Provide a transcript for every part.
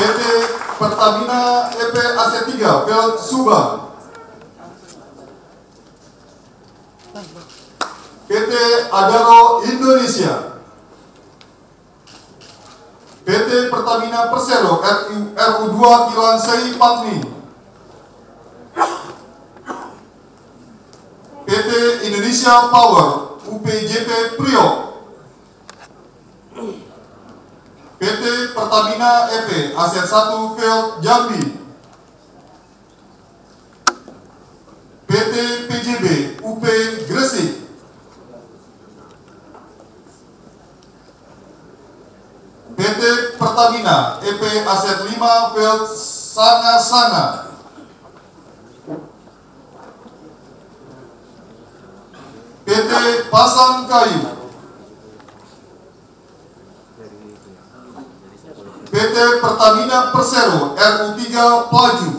PT Pertamina EP Aset 3, Pel Sumba. PT Adaro Indonesia. PT Pertamina Persero RU3 Kilang Sei PT Indonesia Power UPJP Priok. PT Pertamina EP Aset 1 Field Jambi. PT PJB UP Gresik. PT Pertamina EP Aset 5 Field Sana-Sana. PT Pasangkayu, PT Pertamina Persero RU3 Palu,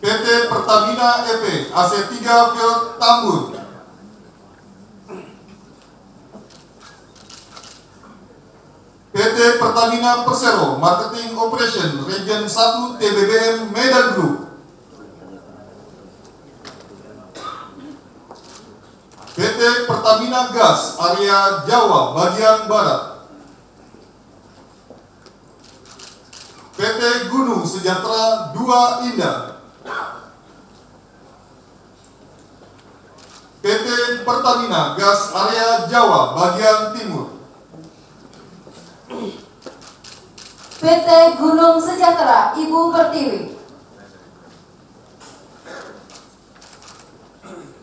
PT Pertamina EP AC3 Field Tambun, PT Pertamina Persero Marketing Operation Region 1 TBBM Medan Group, PT Pertamina Gas Area Jawa Bagian Barat, PT Gunung Sejahtera Dua Indah, PT Pertamina Gas Area Jawa Bagian Timur, PT Gunung Sejahtera Ibu Pertiwi,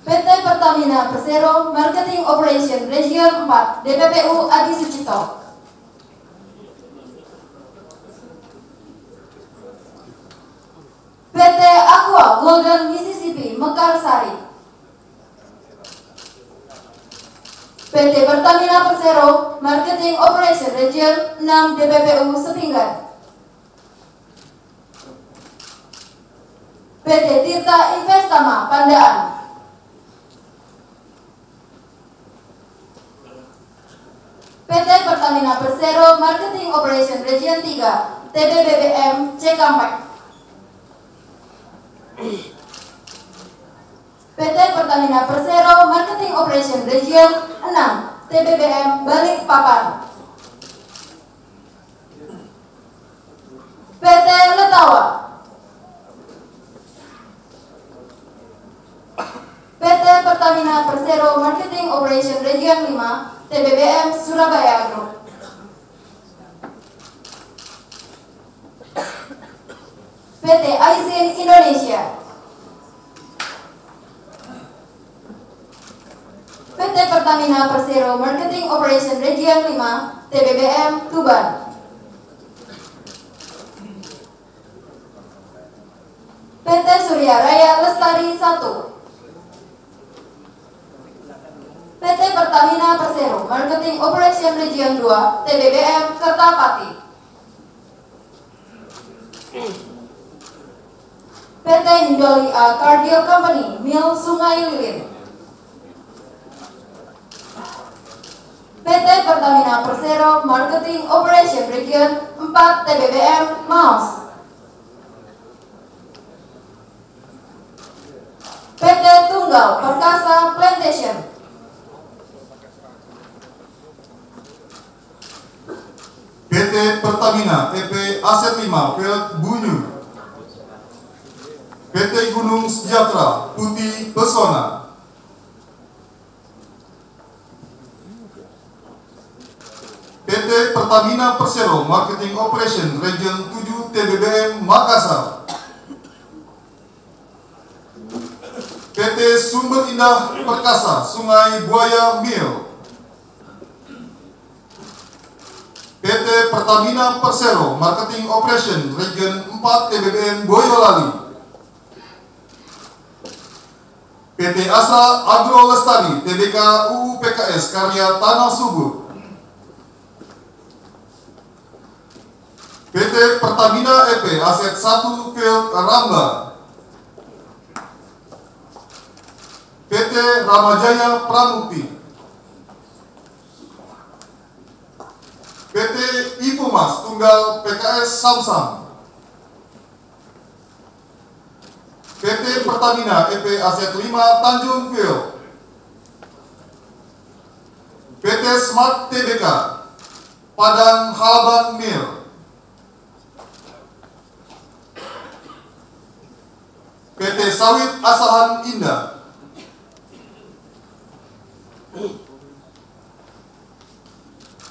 PT Pertamina Persero Marketing Operation Region 4 DPPU Adisucipto, PT Aqua Golden Mississippi Mekarsari, PT Pertamina Persero Marketing Operation Region 6 DPPU Sepinggar, PT Tirta Investama Pandaan, PT Pertamina Persero Marketing Operation Region 3 TBBM CKMAK, PT Pertamina Persero Marketing Operation Region 6 TBBM Balikpapan, PT Letawa, PT Pertamina Persero Marketing Operation Region 5 TBBM Surabaya Group, PT Aisin Indonesia, PT Pertamina Persero Marketing Operation Region 5 TBBM Tuban, PT Surya Raya Lestari 1, PT Pertamina Persero Marketing Operation Region 2 TBBM Kertapati, PT Hindolia Cargill Company Mil Sungai Lilir, PT Pertamina Persero Marketing Operation Region 4 TBBM Maos, PT Tunggal Perkasa Plantation, PT Pertamina EP Aset 5 Field Bunyu, PT Gunung Sejahtera Putih Pesona, PT Pertamina Persero Marketing Operation Region 7 TBBM Makassar, PT Sumber Indah Perkasa Sungai Buaya Mil, PT Pertamina Persero Marketing Operation Region 4 TBBM Boyolali, PT Asa Agro Lestari TBK UU PKS Karya Tanah Subur, PT Pertamina EP Aset 1 Field Ramba, PT Ramajaya Pramukti, PT Ibu Mas Tunggal PKS Samsung, PT Pertamina EP Aset 5 Tanjung Priok, PT Smart TBK Padang Halabang Mil, PT Sawit Asahan Indah,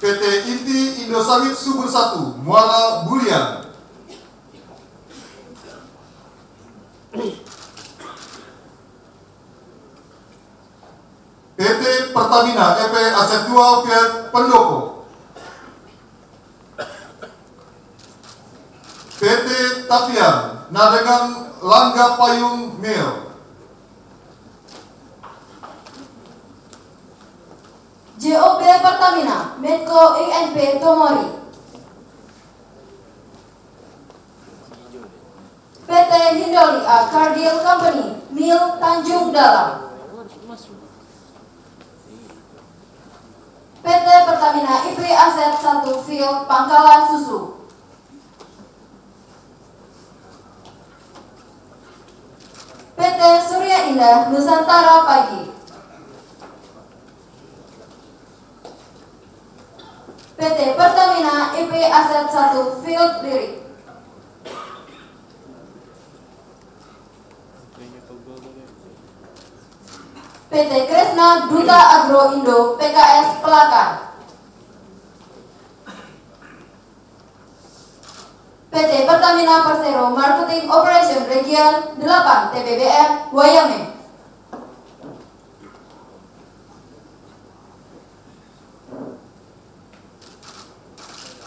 PT Inti Indosawit Subur 1 Muara Bulian, PT Pertamina EP Aset 2 Field Pendopo, PT Tapian Nadegan Langga Payung Mil, JOB Pertamina Medco INP Tomori, PT Hindoli A Cardil Company Mil Tanjung Dalam, PT Pertamina EP Aset 1 Field Pangkalan Susu, PT Surya Indah Nusantara Pagi, PT Pertamina EP Aset 1 Field Lirik, PT Kresna Duta Agro Indo PKS Pelakan, PT Pertamina Persero Marketing Operation Region 8 TBBM Wayame,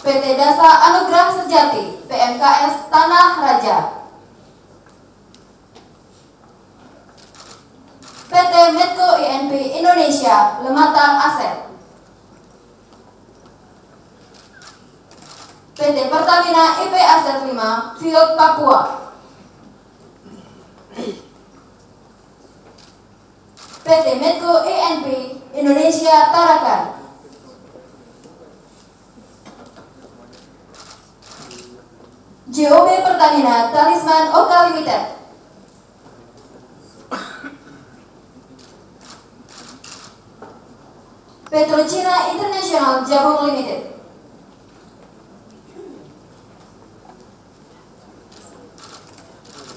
PT Dasa Anugrah Sejati PMKS Tanah Raja, PT Medco INP Indonesia Lematang Aset, PT Pertamina EP Aset 5 Field Papua, PT Medco INP Indonesia Tarakan, JOB Pertamina Talisman Oka Limited, Petrochina International Jabung Limited,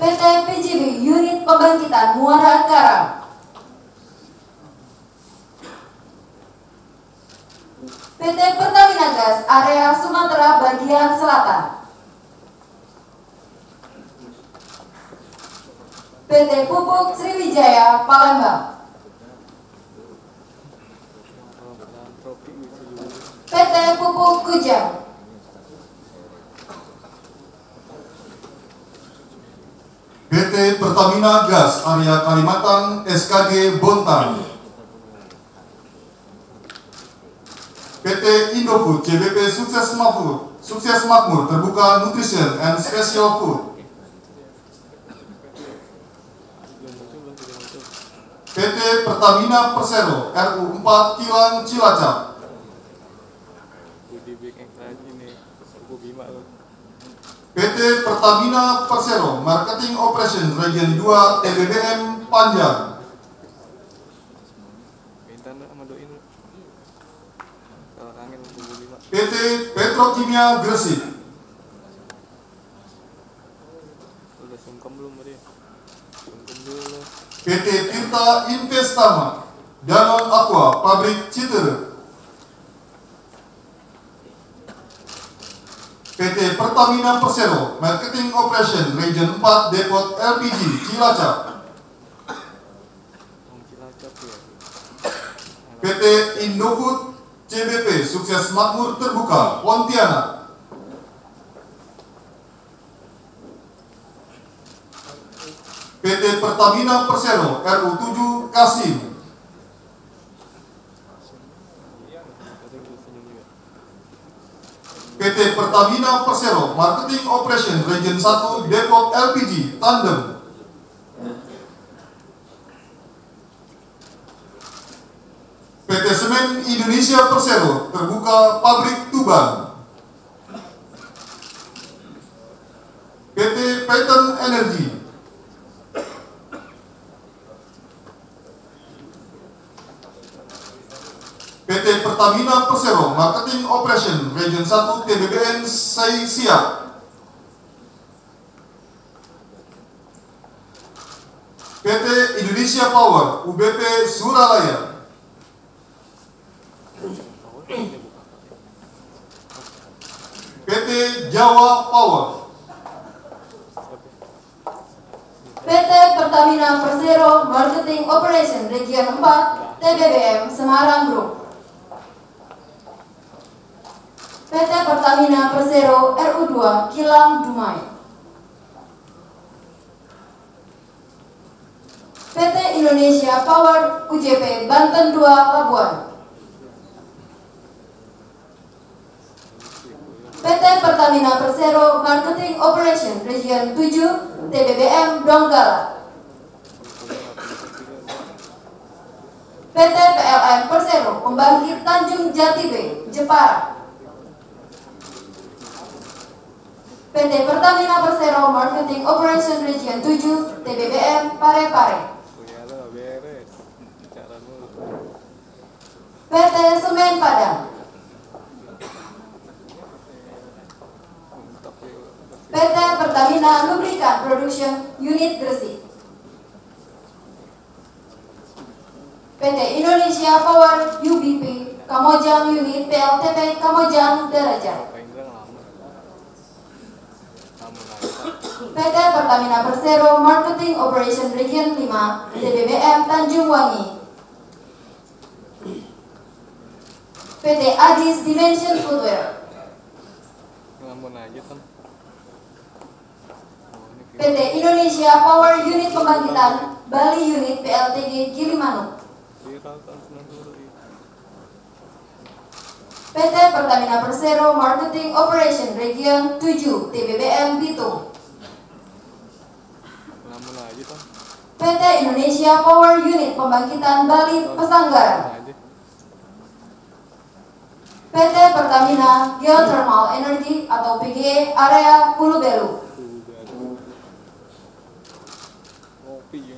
PT PJB Unit Pembangkitan Muara Karang, PT Pertamina Gas Area Sumatera Bagian Selatan, PT Pupuk Sriwijaya Palembang, PT Pupuk Kujang, PT Pertamina Gas Area Kalimantan SKG Bontang, PT Indofood JBP Sukses Makmur Terbuka Nutrition and Special Food, PT Pertamina Persero RU4 Kilang Cilacap, PT Pertamina Persero Marketing Operation Region 2 TBBM Panjang, PT Petrokimia Gresik, PT Tirta Investama Danon Aqua Pabrik Citere, PT Pertamina Persero Marketing Operation Region 4 Depot LPG Cilacap, PT Indofood CBP Sukses Makmur Terbuka Pontianak, PT Pertamina Persero RU7 Kasim, PT Pertamina Persero Marketing Operation Region 1 Depot LPG Tandem, PT Semen Indonesia Persero Terbuka Pabrik Tuban, pattern energy. PT Pertamina Persero Marketing Operation Region 1 TBBM Sei siap. PT Indonesia Power UBP Suralaya. PT Jawa Power. PT Pertamina Persero Marketing Operation Region 4 TBBM Semarang Group. PT Pertamina Persero RU3 Kilang Dumai. PT Indonesia Power UJP Banten 2 Labuan. PT Pertamina Persero Marketing Operation Region 7 TBBM Donggala. PT PLN Persero Pembangkit Tanjung Jati B Jepara. PT Pertamina Persero Marketing Operation Region 7 TBBM Parepare. PT Semen Padang. PT Pertamina Lubrikan Production Unit Gresik. PT Indonesia Power UBP Kamojang Unit PLTP Kamojang Darajat. PT Pertamina Persero Marketing Operation Region 5 TBBM Tanjung Wangi. PT Adis Dimension Footwear. PT Indonesia Power Unit Pembangkitan Bali Unit PLTG Gilimanuk. PT Pertamina Persero Marketing Operation Region 7 TBBM Bitung. PT Indonesia Power Unit Pembangkitan Bali Pesanggaran. PT Pertamina Geothermal Energy atau PGE Area Pulau Belu.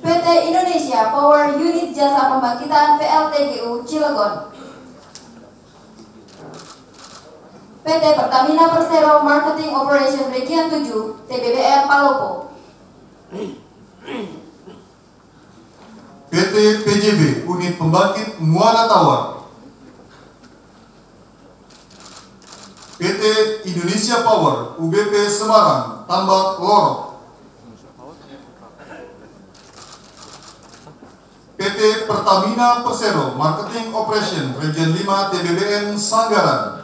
PT Indonesia Power Unit Jasa Pembangkitan PLTGU Cilegon. PT Pertamina Persero Marketing Operation Region 7 TBBM Palopo. PT PJB Unit Pembangkit Muara Tawa. PT Indonesia Power UBP Semarang Tambak Lorok. PT Pertamina Persero Marketing Operation Region 5 TBBM Sanggaran.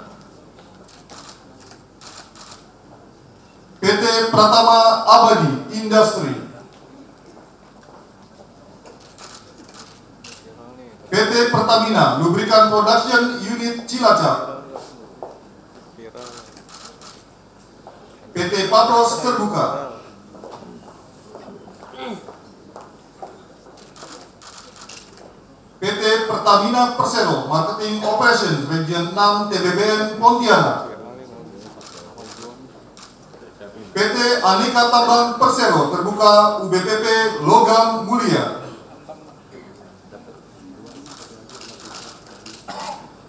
PT Pratama Abadi Industri. PT Pertamina Lubrikan Production Unit Cilacap. PT Patros Terbuka. PT Pertamina Persero Marketing Operation Region 6 TBBM Pontianak. PT Aneka Tambang Persero Terbuka UBPP Logam Mulia.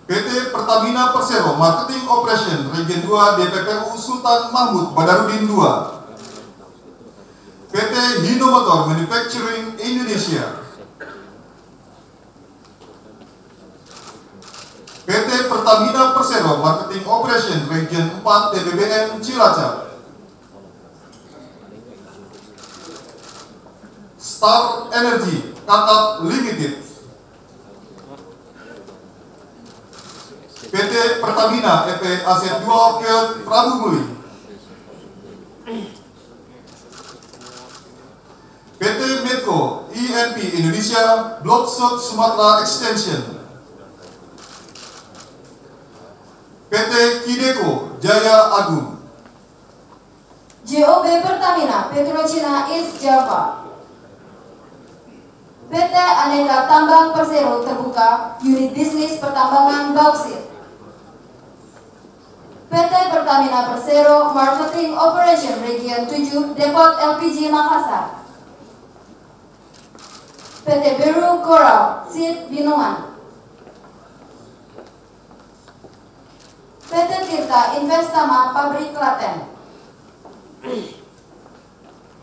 PT Pertamina Persero Marketing Operation Region 2 DPPU Sultan Mahmud Badarudin 2. PT Hinomotor Manufacturing Indonesia. PT Pertamina Persero Marketing Operation Region 4 TBBM Cilacap. Star Energy Kakap Limited. PT Pertamina EP Aset 2 Field Prabu Muli. PT Medco INP Indonesia Blok Sud Sumatera Extension. PT Kideko Jaya Agung. JOB Pertamina Petrochina East Java. PT Aneka Tambang Persero Terbuka Unit Bisnis Pertambangan Bauksit. PT Pertamina Persero Marketing Operation Region 7 Depot LPG Makassar, PT Biru Coral Seed Binungan, PT Tirta Investama Pabrik Klaten,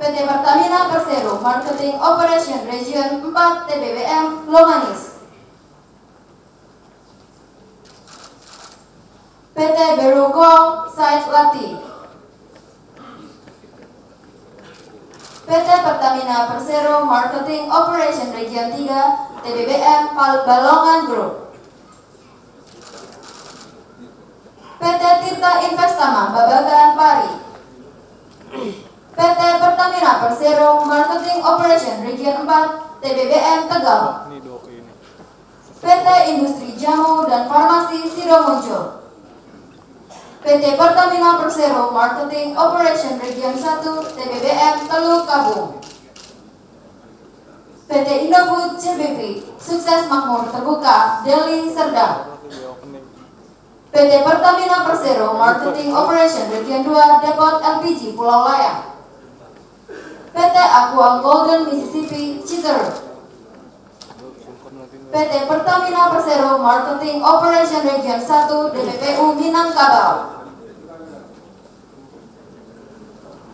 PT Pertamina Persero Marketing Operation Region 4 TBBM Lomanis, PT Beruko Said Lati, PT Pertamina Persero Marketing Operation Region 3 TBBM Balongan Group, PT Tirta Investama Babakan Pari, PT Pertamina Persero Marketing Operation Region 4 TBBM Tegal, PT Industri Jamu dan Farmasi Sidomuncul, PT Pertamina Persero Marketing Operation Region 1 TBBM Teluk Kabung, PT Indofood CBP Sukses Makmur Terbuka Deli Serdang, PT Pertamina Persero Marketing Operation Region 2 Depot LPG Pulau Layang, PT Aqua Golden Mississippi Citeureup, PT Pertamina Persero Marketing Operation Region 1 DPPU Minangkabau,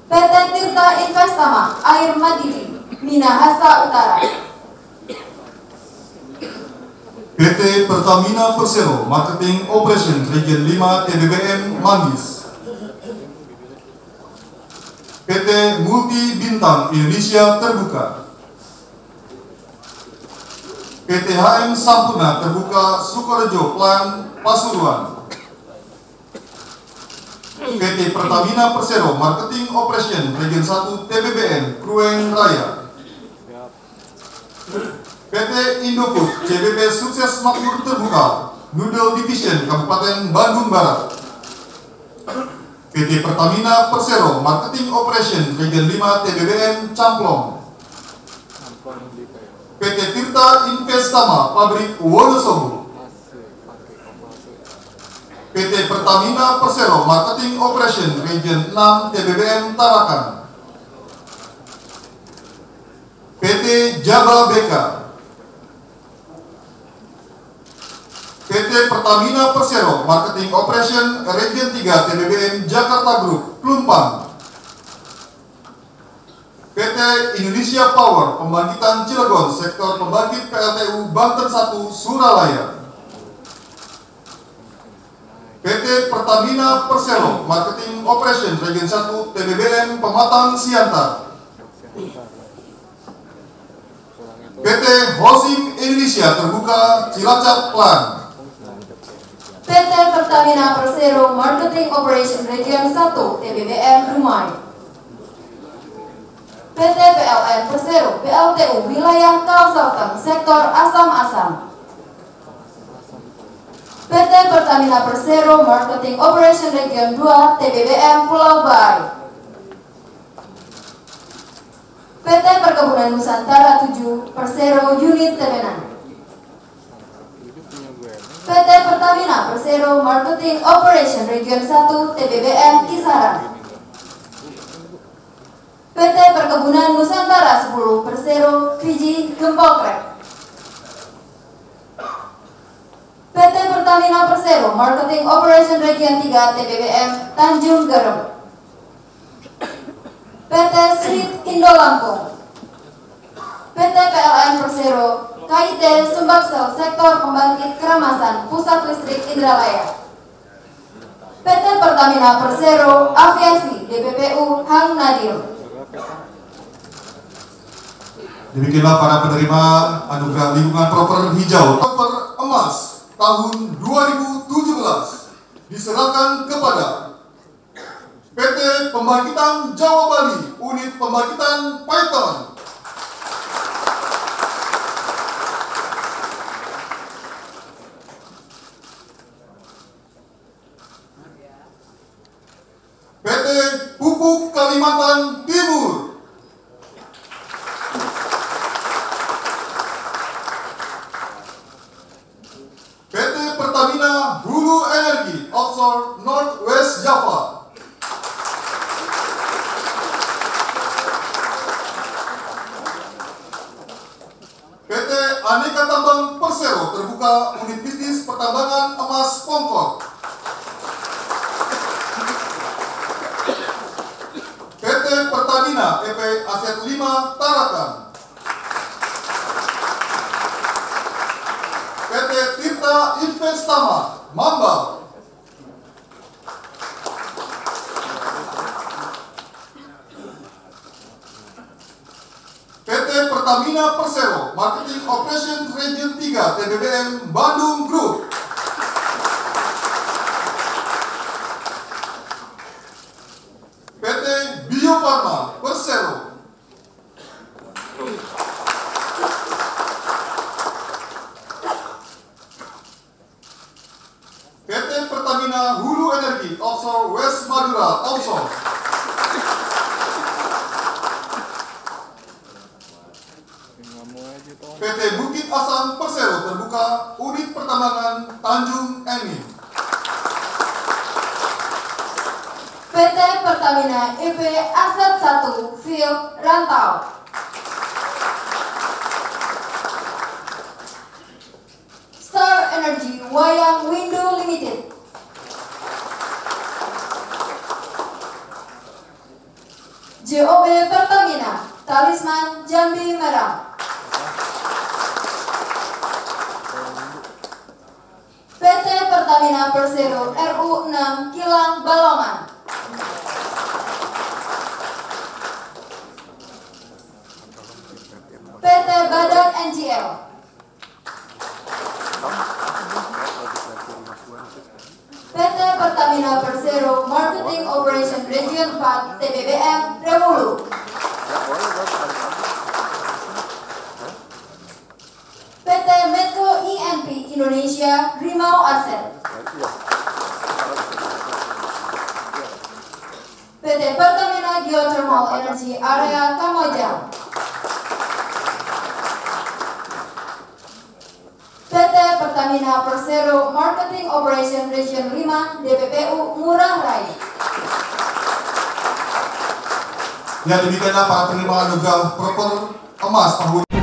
PT Tirta Investama Air Madili Minahasa Utara, PT Pertamina Persero Marketing Operation Region 5 TBBM Manggis, PT Multi Bintang Indonesia Terbuka, PT HM Sampurna Terbuka Sukorejo Plan Pasuruan, PT Pertamina Persero Marketing Operation Region 1 TBBM Krueng Raya, PT Indofood JBP Sukses Makmur Terbuka Noodle Division Kabupaten Bandung Barat, PT Pertamina Persero Marketing Operation Region 5 TBBM Camplong, PT Tirta Investama Pabrik Wonosobo, PT Pertamina Persero Marketing Operation Region 6 TBBM Tarakan, PT Jaba BK, PT Pertamina Persero Marketing Operation Region 3 TBBM Jakarta Group Plumpang, PT Indonesia Power Pembangkitan Cilegon Sektor Pembangkit PLTU Banten 1 Suralaya, PT Pertamina Persero Marketing Operation Region 1 TBBM Pematang Siantar, PT Hosim Indonesia Terbuka Cilacap Plan, PT Pertamina Persero Marketing Operation Region 1 TBBM Dumai, PT PLN Persero PLTU Wilayah Kalselatan Sektor Asam-Asam, PT Pertamina Persero Marketing Operation Region 2 TBBM Pulau Bali, PT Perkebunan Nusantara 7 Persero Unit Temenan, PT Pertamina Persero Marketing Operation Region 1 TBBM Kisaran, PT Perkebunan Nusantara 10 Persero Fiji Gempolkrek, PT Pertamina Persero Marketing Operation Region 3 TBBM Tanjung Garem, PT Srit Indo Lampung, PT PLN Persero KIT Sumbaksel Sektor Pembangkit Keramasan Pusat Listrik Indralaya, PT Pertamina Persero Aviasi DPPU Hang Nadim. Demikianlah para penerima anugerah lingkungan proper hijau proper emas tahun 2017 diserahkan kepada PT Pembangkitan Jawa Bali Unit Pembangkitan Python, PT Pupuk Kalimantan Timur, Northwest PT Aneka Tambang Persero terbuka unit bisnis pertambangan emas pongkor. PT Pertamina EP Aset 5 Tarakan. PT Tirta Investama Mamba. Pertamina Persero Marketing Operation Region 3 TBBM Bandung Group. PT Bio Farma Persero. PT Pertamina Hulu Energi Offshore West Madura Offshore. PT Bukit Asam Persero terbuka unit pertambangan Tanjung Enim. PT Pertamina EP Aset 1 Field Rantau. Star Energy Wayang Window Limited. JOB Pertamina Talisman Jambi Merah. PT Pertamina Persero RU6 Kilang Balongan. PT Badan NGL. PT Pertamina Persero Marketing Operation Region 4 TBBM Rewulu. PT Metro INP Indonesia Rimau Aset. PT Pertamina Geothermal Energy Area Kamojang. PT Pertamina Persero Marketing Operation Region 5 DPPU Ngurah Rai. Ya, demikianlah para penerima anugerah proker emas tahun